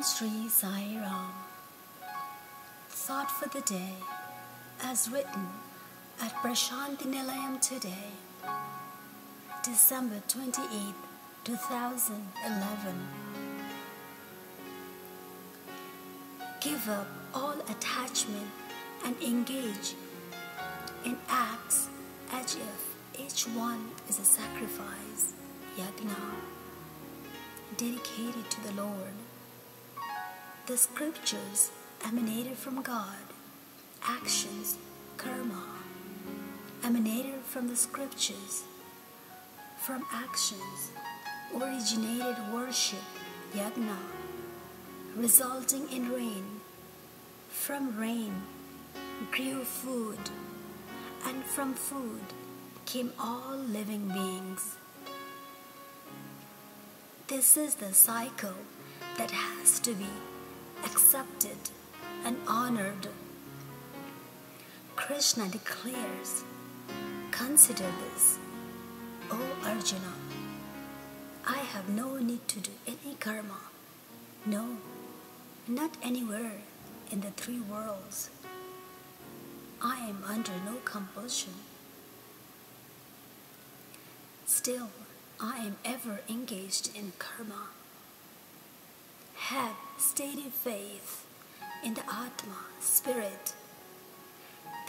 Om Sri Sai Ram. Thought for the day, as written at Prasanthi Nilayam today, December 28, 2011. Give up all attachment and engage in acts as if each one is a sacrifice, Yajna, dedicated to the Lord. The scriptures emanated from God, actions, karma, emanated from the scriptures, from actions, originated worship, Yajna, resulting in rain, from rain grew food, and from food came all living beings. This is the cycle that has to be accepted and honored. Krishna declares, "Consider this, O Arjuna, I have no need to do any karma, no, not anywhere in the three worlds. I am under no compulsion. Still, I am ever engaged in karma. Have steady faith in the Atma spirit,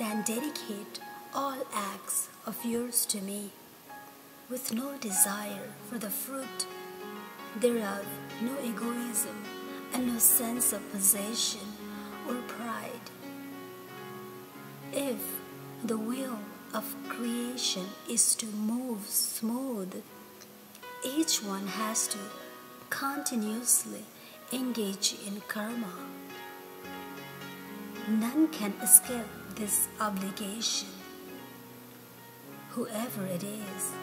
then dedicate all acts of yours to me, with no desire for the fruit thereof, no egoism and no sense of possession or pride. If the wheel of creation is to move smooth, each one has to continuously engage in karma. None can escape this obligation, whoever it is.